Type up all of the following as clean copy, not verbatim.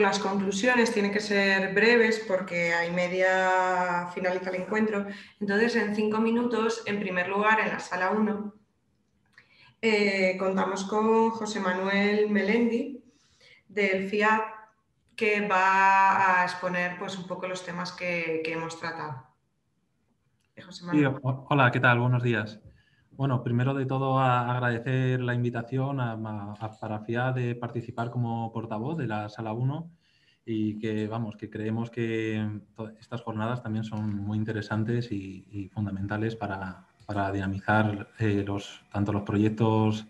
poco las conclusiones, tienen que ser breves porque a y media finaliza el encuentro. Entonces, en 5 minutos, en primer lugar, en la sala 1, contamos con José Manuel Melendi del FIAP, que va a exponer pues, un poco los temas que hemos tratado. José Manuel. Sí, hola, ¿qué tal? Buenos días. Bueno, primero de todo agradecer la invitación para FIAB de participar como portavoz de la Sala 1 y que, vamos, que creemos que estas jornadas también son muy interesantes y fundamentales para dinamizar tanto los proyectos,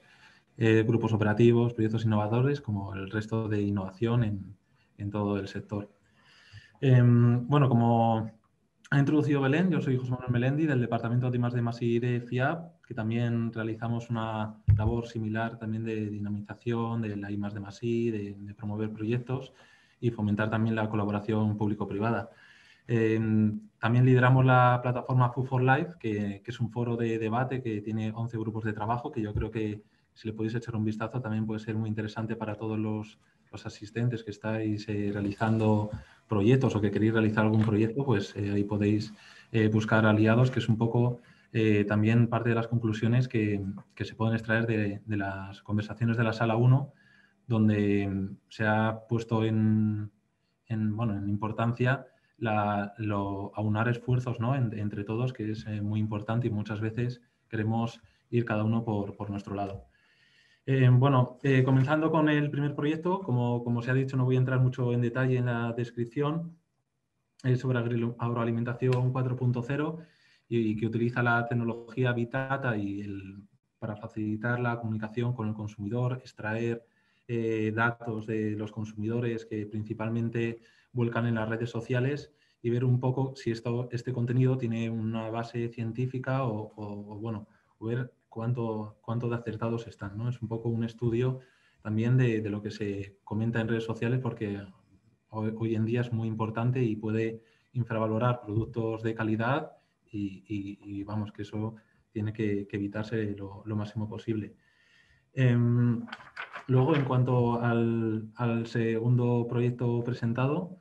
grupos operativos, proyectos innovadores, como el resto de innovación en todo el sector. Bueno, como ha introducido Belén, yo soy José Manuel Melendi del Departamento de I+D+I de FIAB, que también realizamos una labor similar también de dinamización, de la I+D+I, de promover proyectos y fomentar también la colaboración público-privada. También lideramos la plataforma Food for Life, que es un foro de debate que tiene 11 grupos de trabajo, que yo creo que si le podéis echar un vistazo también puede ser muy interesante para todos los asistentes que estáis realizando proyectos o que queréis realizar algún proyecto, pues ahí podéis buscar aliados, que es un poco también parte de las conclusiones que se pueden extraer de las conversaciones de la Sala 1, donde se ha puesto en importancia aunar esfuerzos, ¿no? entre todos, que es muy importante y muchas veces queremos ir cada uno por nuestro lado. Comenzando con el primer proyecto, como se ha dicho, no voy a entrar mucho en detalle en la descripción, sobre agroalimentación 4.0 y que utiliza la tecnología Habitata para facilitar la comunicación con el consumidor, extraer datos de los consumidores que principalmente vuelcan en las redes sociales y ver un poco si este contenido tiene una base científica o ver cuánto de acertados están, ¿no? Es un poco un estudio también de lo que se comenta en redes sociales, porque hoy en día es muy importante y puede infravalorar productos de calidad y vamos, que eso tiene que evitarse lo máximo posible. Luego, en cuanto al segundo proyecto presentado,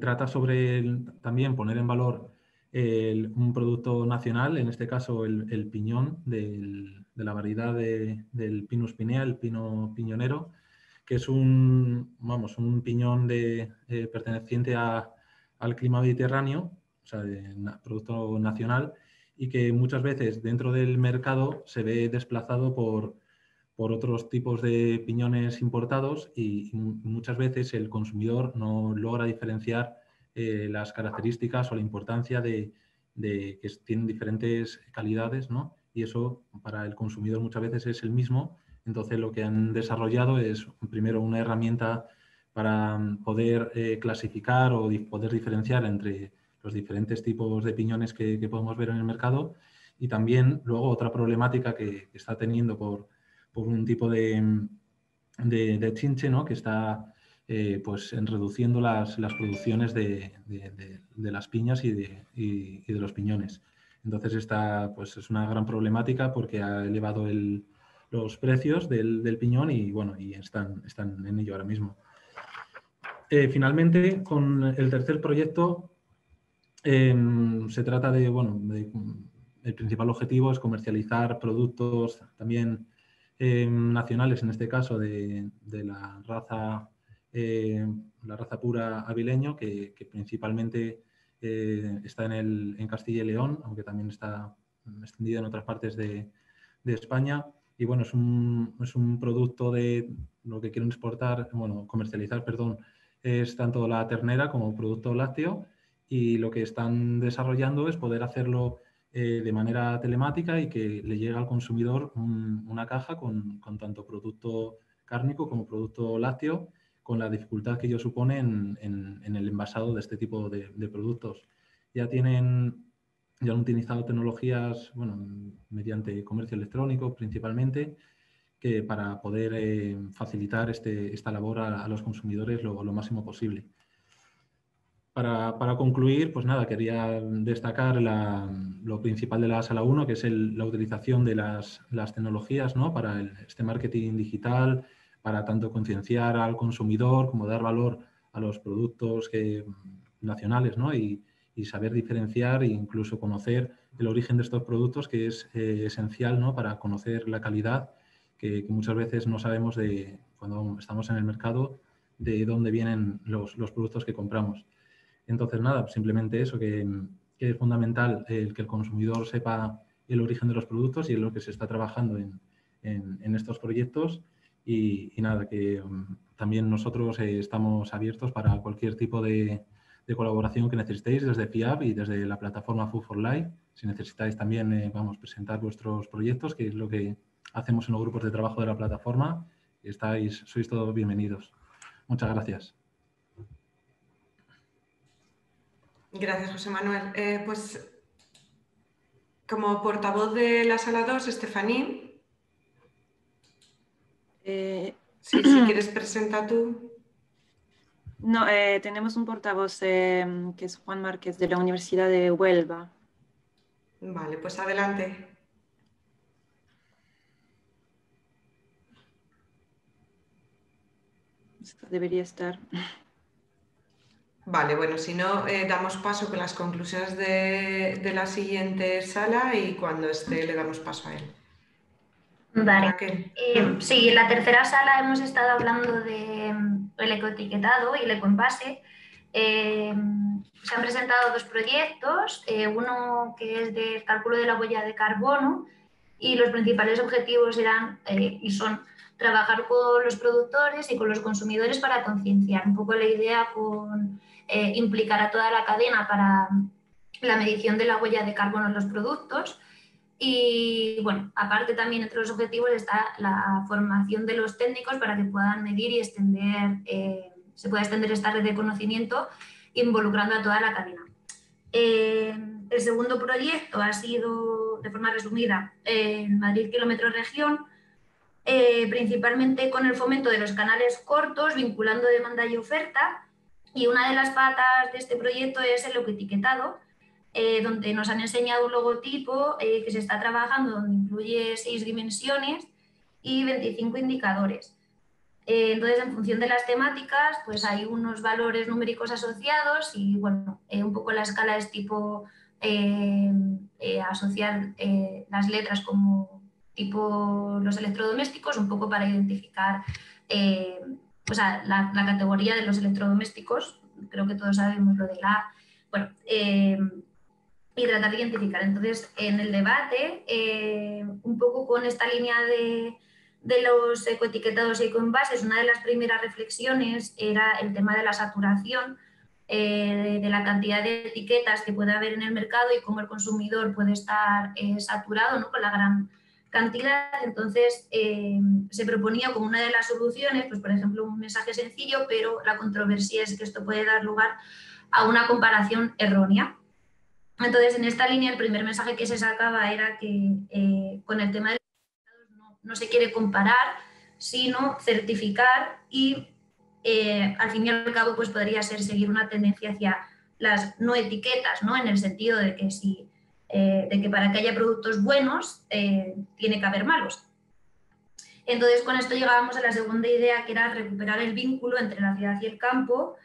trata sobre también poner en valor un producto nacional, en este caso el piñón de la variedad del pinus pinea, el pino piñonero, que es un piñón perteneciente al clima mediterráneo, o sea, producto nacional, y que muchas veces dentro del mercado se ve desplazado por otros tipos de piñones importados y muchas veces el consumidor no logra diferenciar las características o la importancia de que tienen diferentes calidades, ¿no? Y eso para el consumidor muchas veces es el mismo. Entonces lo que han desarrollado es primero una herramienta para poder clasificar o poder diferenciar entre los diferentes tipos de piñones que podemos ver en el mercado, y también luego otra problemática que está teniendo por un tipo de chinche, ¿no? Que está reduciendo las producciones de las piñas y de los piñones. Entonces esta es una gran problemática porque ha elevado los precios del piñón y bueno, y están en ello ahora mismo. Finalmente, con el tercer proyecto, se trata el principal objetivo es comercializar productos también nacionales, en este caso de la raza. La raza pura avileño, que principalmente está en Castilla y León, aunque también está extendida en otras partes de España. Y bueno, es un producto de lo que quieren comercializar, perdón, es tanto la ternera como producto lácteo, y lo que están desarrollando es poder hacerlo de manera telemática y que le llegue al consumidor una caja con tanto producto cárnico como producto lácteo, con la dificultad que ello supone en el envasado de este tipo de productos. Ya han utilizado tecnologías, mediante comercio electrónico principalmente, que para poder facilitar esta labor a los consumidores lo máximo posible. Para concluir, pues nada, quería destacar lo principal de la Sala 1, que es la utilización de las tecnologías, ¿no? Para este marketing digital, para tanto concienciar al consumidor como dar valor a los productos nacionales, ¿no? Y saber diferenciar e incluso conocer el origen de estos productos, que es esencial, ¿no?, para conocer la calidad, que muchas veces no sabemos de cuando estamos en el mercado de dónde vienen los productos que compramos. Entonces, nada, simplemente eso, que es fundamental que el consumidor sepa el origen de los productos y es lo que se está trabajando en estos proyectos. Y nada, que también nosotros estamos abiertos para cualquier tipo de colaboración que necesitéis desde FIAB y desde la plataforma Food for Life. Si necesitáis también presentar vuestros proyectos, que es lo que hacemos en los grupos de trabajo de la plataforma, sois todos bienvenidos. Muchas gracias. Gracias, José Manuel. Pues como portavoz de la sala 2, Estefanía. Si quieres presenta tú. No, tenemos un portavoz que es Juan Márquez de la Universidad de Huelva. Vale, pues adelante. Esto debería estar. Vale, bueno, si no, damos paso con las conclusiones de la siguiente sala y cuando esté le damos paso a él. Vale, sí, en la tercera sala hemos estado hablando del ecoetiquetado y el ecoenvase. Se han presentado dos proyectos, uno que es del cálculo de la huella de carbono, y los principales objetivos eran y son trabajar con los productores y con los consumidores para concienciar un poco la idea con implicar a toda la cadena para la medición de la huella de carbono en los productos. Y bueno, aparte también entre los objetivos está la formación de los técnicos para que puedan medir y extender, se pueda extender esta red de conocimiento involucrando a toda la cadena. El segundo proyecto ha sido, de forma resumida, en Madrid Kilómetro Región, principalmente con el fomento de los canales cortos, vinculando demanda y oferta, y una de las patas de este proyecto es el ecoetiquetado, donde nos han enseñado un logotipo que se está trabajando, donde incluye 6 dimensiones y 25 indicadores. Entonces, en función de las temáticas, pues hay unos valores numéricos asociados y, bueno, un poco la escala es tipo asociar las letras como tipo los electrodomésticos, un poco para identificar la categoría de los electrodomésticos. Creo que todos sabemos lo de la... Bueno, y tratar de identificar. Entonces, en el debate, un poco con esta línea de los ecoetiquetados y ecoenvases, una de las primeras reflexiones era el tema de la saturación, de la cantidad de etiquetas que puede haber en el mercado y cómo el consumidor puede estar saturado, ¿no?, con la gran cantidad. Entonces, se proponía como una de las soluciones, pues por ejemplo, un mensaje sencillo, pero la controversia es que esto puede dar lugar a una comparación errónea. Entonces, en esta línea, el primer mensaje que se sacaba era que con el tema de los etiquetados no se quiere comparar, sino certificar y, al fin y al cabo, pues podría ser seguir una tendencia hacia las no etiquetas, ¿no?, en el sentido de que, de que para que haya productos buenos tiene que haber malos. Entonces, con esto llegábamos a la segunda idea, que era recuperar el vínculo entre la ciudad y el campo,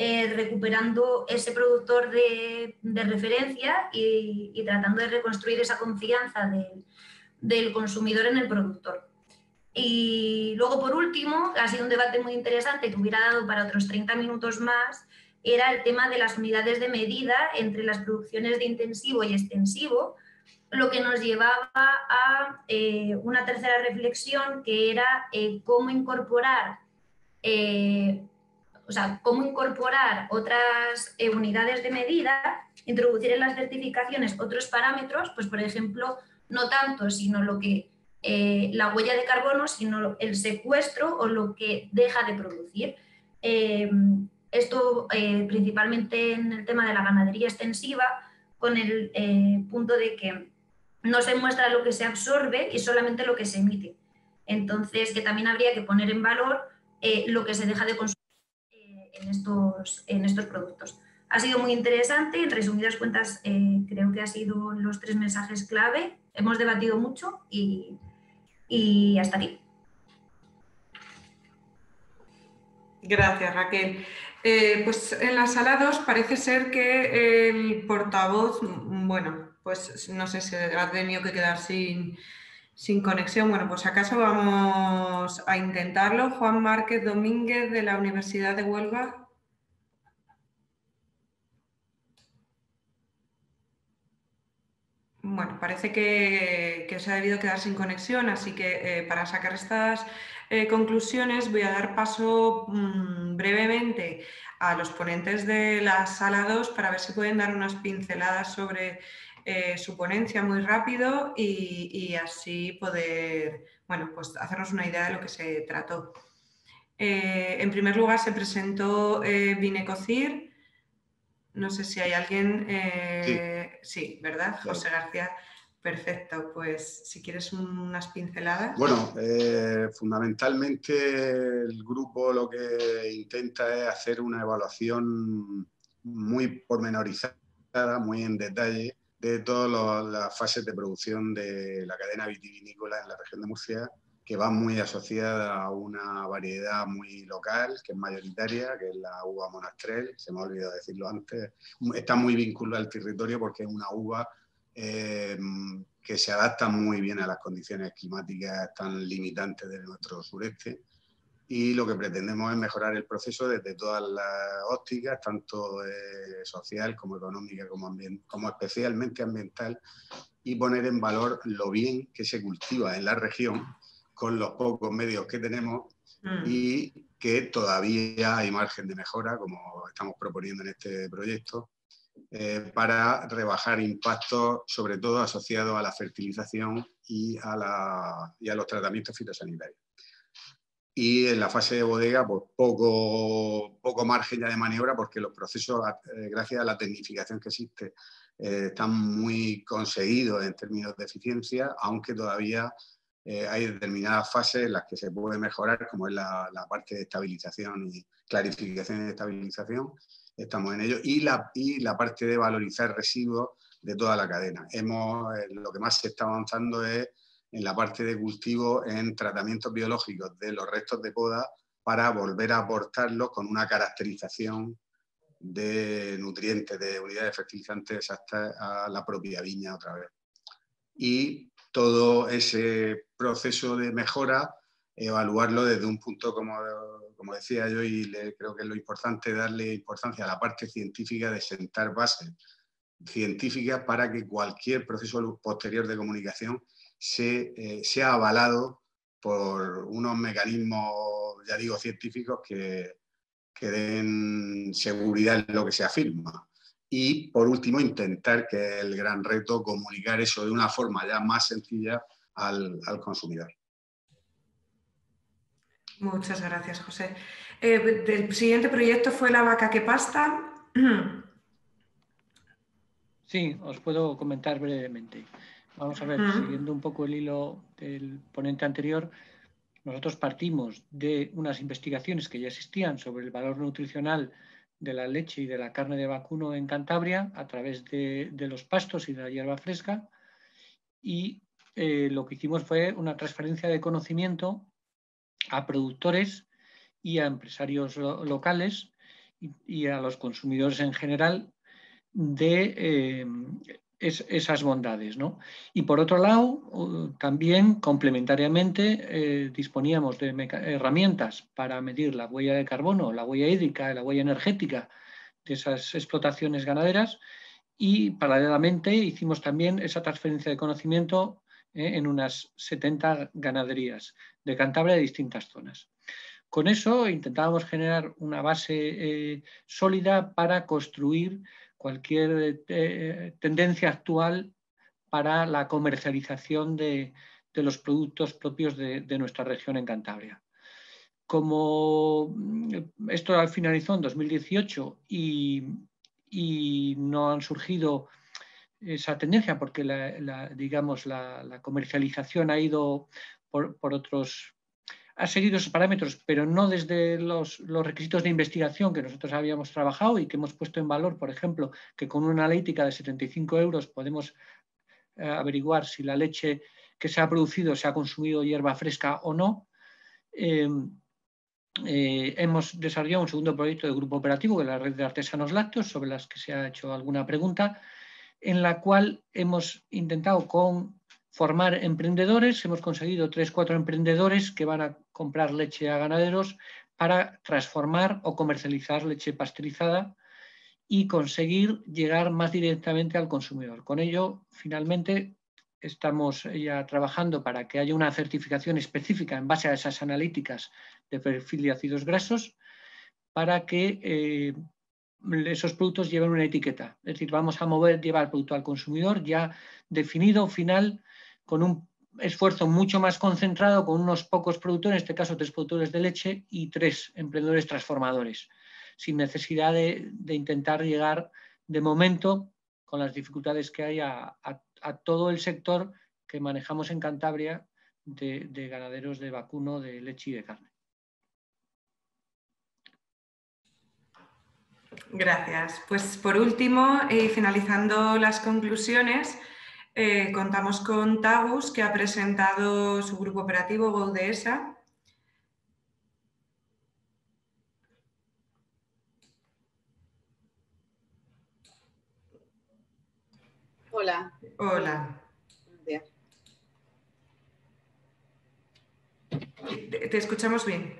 recuperando ese productor de referencia y tratando de reconstruir esa confianza del consumidor en el productor. Y luego, por último, ha sido un debate muy interesante que hubiera dado para otros 30 minutos más, era el tema de las unidades de medida entre las producciones de intensivo y extensivo, lo que nos llevaba a una tercera reflexión, que era cómo incorporar otras unidades de medida, introducir en las certificaciones otros parámetros, pues por ejemplo, no tanto sino lo que la huella de carbono, sino el secuestro o lo que deja de producir. Esto principalmente en el tema de la ganadería extensiva, con el punto de que no se muestra lo que se absorbe y solamente lo que se emite. Entonces, que también habría que poner en valor lo que se deja de consumir en estos productos. Ha sido muy interesante. En resumidas cuentas, creo que han sido los 3 mensajes clave. Hemos debatido mucho y hasta aquí. Gracias, Raquel. Pues en la sala 2 parece ser que el portavoz, bueno, pues no sé si ha tenido que quedar sin conexión. Bueno, pues acaso vamos a intentarlo. Juan Márquez Domínguez de la Universidad de Huelva. Bueno, parece que se ha debido quedar sin conexión, así que para sacar estas conclusiones voy a dar paso brevemente a los ponentes de la sala 2 para ver si pueden dar unas pinceladas sobre su ponencia muy rápido y así poder, bueno, pues hacernos una idea de lo que se trató. En primer lugar se presentó Vinecocir. No sé si hay alguien... sí, ¿verdad? Claro. José García. Perfecto. Pues si quieres unas pinceladas. Bueno, fundamentalmente el grupo lo que intenta es hacer una evaluación muy pormenorizada, muy en detalle, de todas las fases de producción de la cadena vitivinícola en la región de Murcia, que va muy asociada a una variedad muy local, que es mayoritaria, que es la uva Monastrell, se me ha olvidado decirlo antes. Está muy vinculada al territorio porque es una uva que se adapta muy bien a las condiciones climáticas tan limitantes de nuestro sureste, y lo que pretendemos es mejorar el proceso desde todas las ópticas, tanto social como económica, como especialmente ambiental, y poner en valor lo bien que se cultiva en la región, con los pocos medios que tenemos y que todavía hay margen de mejora, como estamos proponiendo en este proyecto, para rebajar impactos, sobre todo asociados a la fertilización y a los tratamientos fitosanitarios. Y en la fase de bodega, pues poco margen ya de maniobra, porque los procesos, gracias a la tecnificación que existe, están muy conseguidos en términos de eficiencia, aunque todavía... hay determinadas fases en las que se puede mejorar, como es la parte de estabilización y clarificación y estabilización, estamos en ello, y la parte de valorizar residuos de toda la cadena. Lo que más se está avanzando es en la parte de cultivo, en tratamientos biológicos de los restos de poda, para volver a aportarlos con una caracterización de nutrientes, de unidades fertilizantes hasta a la propia viña otra vez. Y todo ese proceso de mejora, evaluarlo desde un punto, como decía yo, y creo que es lo importante, darle importancia a la parte científica, de sentar bases científicas para que cualquier proceso posterior de comunicación sea avalado por unos mecanismos, ya digo, científicos que den seguridad en lo que se afirma. Y, por último, intentar, que es el gran reto, comunicar eso de una forma ya más sencilla al consumidor. Muchas gracias, José. El siguiente proyecto fue La vaca que pasta. Sí, os puedo comentar brevemente. Vamos a ver, siguiendo un poco el hilo del ponente anterior, nosotros partimos de unas investigaciones que ya existían sobre el valor nutricional de la leche y de la carne de vacuno en Cantabria a través de los pastos y de la hierba fresca, y lo que hicimos fue una transferencia de conocimiento a productores y a empresarios locales y a los consumidores en general de esas bondades, ¿no? Y por otro lado, también complementariamente disponíamos de herramientas para medir la huella de carbono, la huella hídrica, la huella energética de esas explotaciones ganaderas, y paralelamente hicimos también esa transferencia de conocimiento en unas 70 ganaderías de Cantabria de distintas zonas. Con eso intentábamos generar una base sólida para construir cualquier tendencia actual para la comercialización de los productos propios de nuestra región en Cantabria. Como esto finalizó en 2018 y no han surgido esa tendencia, porque la comercialización ha ido por otros... Ha seguido esos parámetros, pero no desde los requisitos de investigación que nosotros habíamos trabajado y que hemos puesto en valor, por ejemplo, que con una analítica de 75 € podemos averiguar si la leche que se ha producido se ha consumido hierba fresca o no. hemos desarrollado un segundo proyecto de grupo operativo de la red de artesanos lácteos, sobre las que se ha hecho alguna pregunta, en la cual hemos intentado formar emprendedores. Hemos conseguido 3 o 4 emprendedores que van a comprar leche a ganaderos para transformar o comercializar leche pasteurizada y conseguir llegar más directamente al consumidor. Con ello, finalmente, estamos ya trabajando para que haya una certificación específica en base a esas analíticas de perfil de ácidos grasos para que esos productos lleven una etiqueta. Es decir, vamos a llevar el producto al consumidor ya definido, final, con un esfuerzo mucho más concentrado, con unos pocos productores, en este caso 3 productores de leche y 3 emprendedores transformadores, sin necesidad de intentar llegar de momento, con las dificultades que hay, a todo el sector que manejamos en Cantabria de ganaderos de vacuno, de leche y de carne. Gracias. Pues por último, y finalizando las conclusiones, contamos con Tabus, que ha presentado su grupo operativo GoDESA. Hola. Hola. Te escuchamos bien.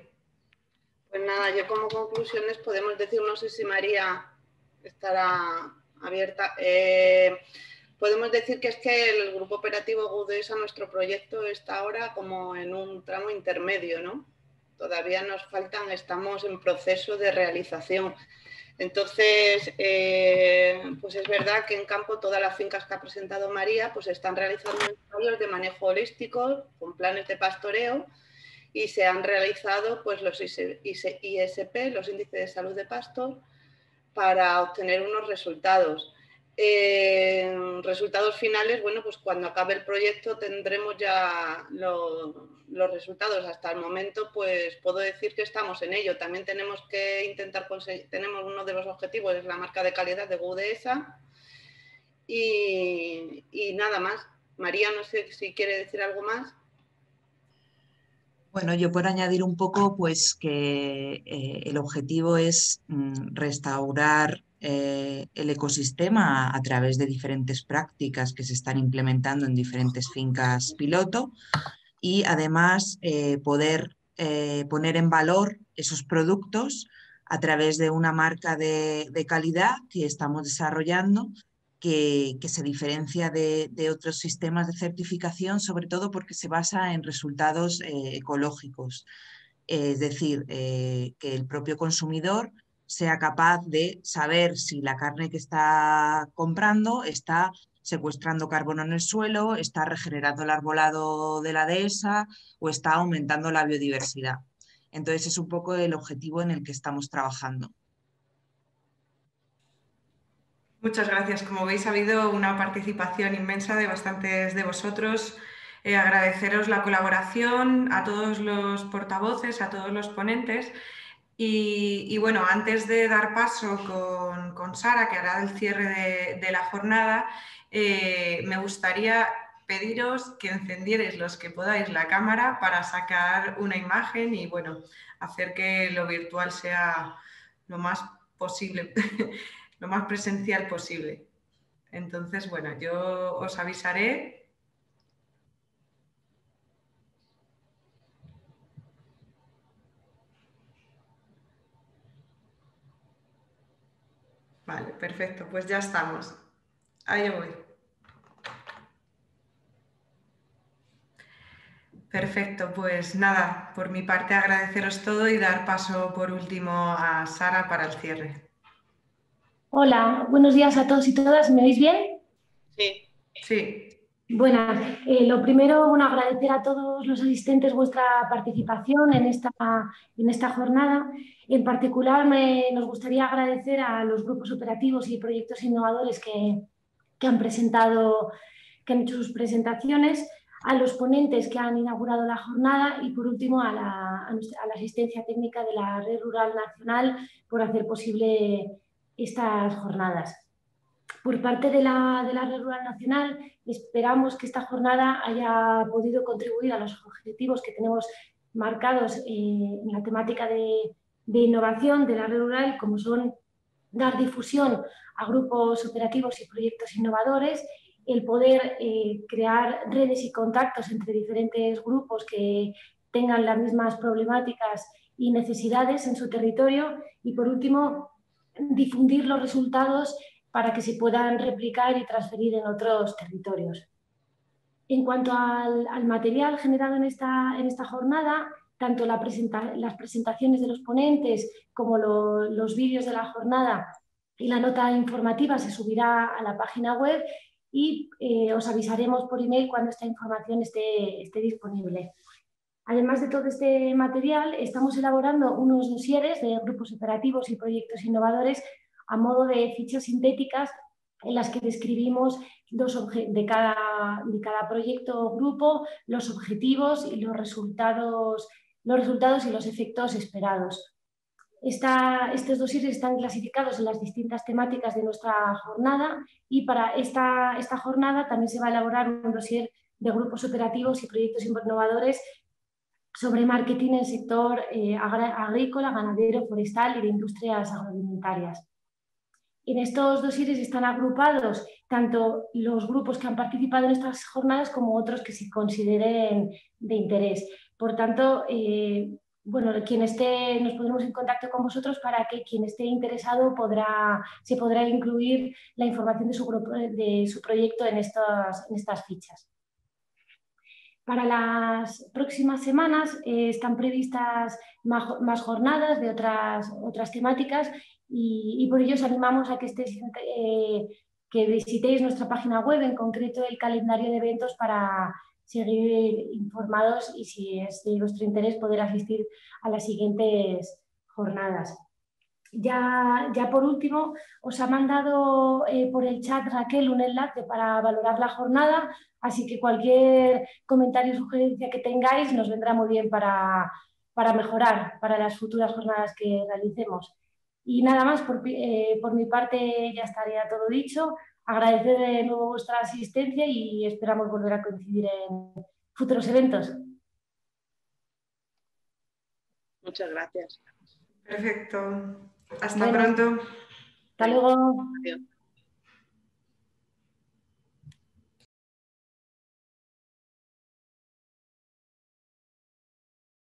Pues nada, yo como conclusiones podemos decir, no sé si María estará abierta, podemos decir que es que el grupo operativo GoDESA, nuestro proyecto, está ahora como en un tramo intermedio, ¿no? Todavía nos faltan, estamos en proceso de realización. Entonces, pues es verdad que en campo todas las fincas que ha presentado María pues están realizando ensayos de manejo holístico con planes de pastoreo y se han realizado pues, los ISP, los índices de salud de pastos, para obtener unos resultados. Resultados finales, bueno, pues cuando acabe el proyecto tendremos ya los resultados. Hasta el momento, pues puedo decir que estamos en ello. También tenemos que intentar conseguir, tenemos uno de los objetivos, es la marca de calidad de GoDESA y nada más. María, no sé si quiere decir algo más. Bueno, yo por añadir un poco, pues que el objetivo es restaurar el ecosistema a través de diferentes prácticas que se están implementando en diferentes fincas piloto y además poder poner en valor esos productos a través de una marca de calidad que estamos desarrollando, que se diferencia de otros sistemas de certificación, sobre todo porque se basa en resultados ecológicos. Es decir, que el propio consumidor sea capaz de saber si la carne que está comprando está secuestrando carbono en el suelo, está regenerando el arbolado de la dehesa o está aumentando la biodiversidad. Entonces es un poco el objetivo en el que estamos trabajando. Muchas gracias. Como veis, ha habido una participación inmensa de bastantes de vosotros. Agradeceros la colaboración a todos los portavoces, a todos los ponentes. Y bueno, antes de dar paso con Sara, que hará el cierre de la jornada, me gustaría pediros que encendierais los que podáis la cámara para sacar una imagen y bueno, hacer que lo virtual sea lo más posible. Lo más presencial posible. Entonces, bueno, yo os avisaré. Vale, perfecto, pues ya estamos. Ahí voy. Perfecto, pues nada, por mi parte agradeceros todo y dar paso por último a Sara para el cierre. Hola, buenos días a todos y todas. ¿Me oís bien? Sí. Sí. Bueno, lo primero, bueno, agradecer a todos los asistentes vuestra participación en esta jornada. En particular, nos gustaría agradecer a los grupos operativos y proyectos innovadores que han presentado, que han hecho sus presentaciones, a los ponentes que han inaugurado la jornada y, por último, a la asistencia técnica de la Red Rural Nacional por hacer posible estas jornadas. Por parte de la Red Rural Nacional, esperamos que esta jornada haya podido contribuir a los objetivos que tenemos marcados en la temática de innovación de la red rural, como son dar difusión a grupos operativos y proyectos innovadores, el poder crear redes y contactos entre diferentes grupos que tengan las mismas problemáticas y necesidades en su territorio y, por último, difundir los resultados para que se puedan replicar y transferir en otros territorios. En cuanto al material generado en esta jornada, tanto las presentaciones de los ponentes como los vídeos de la jornada y la nota informativa se subirá a la página web y os avisaremos por email cuando esta información esté disponible. Además de todo este material, estamos elaborando unos dosieres de grupos operativos y proyectos innovadores a modo de fichas sintéticas en las que describimos de cada proyecto o grupo, los objetivos y los resultados y los efectos esperados. Estos dosieres están clasificados en las distintas temáticas de nuestra jornada y para esta jornada también se va a elaborar un dosier de grupos operativos y proyectos innovadores sobre marketing en el sector agrícola, ganadero, forestal y de industrias agroalimentarias. En estos dosieres están agrupados tanto los grupos que han participado en estas jornadas como otros que se consideren de interés. Por tanto, nos pondremos en contacto con vosotros para que quien esté interesado se podrá incluir la información de su proyecto en estas fichas. Para las próximas semanas están previstas más jornadas de otras temáticas. Y por ello os animamos a que visitéis nuestra página web, en concreto el calendario de eventos, para seguir informados y, si es de vuestro interés, poder asistir a las siguientes jornadas. Ya por último, os ha mandado por el chat Raquel un enlace para valorar la jornada, así que cualquier comentario o sugerencia que tengáis nos vendrá muy bien para mejorar para las futuras jornadas que realicemos. Y nada más, por mi parte ya estaría todo dicho. Agradecer de nuevo vuestra asistencia y esperamos volver a coincidir en futuros eventos. Muchas gracias. Perfecto. Hasta pronto. Hasta luego. Adiós.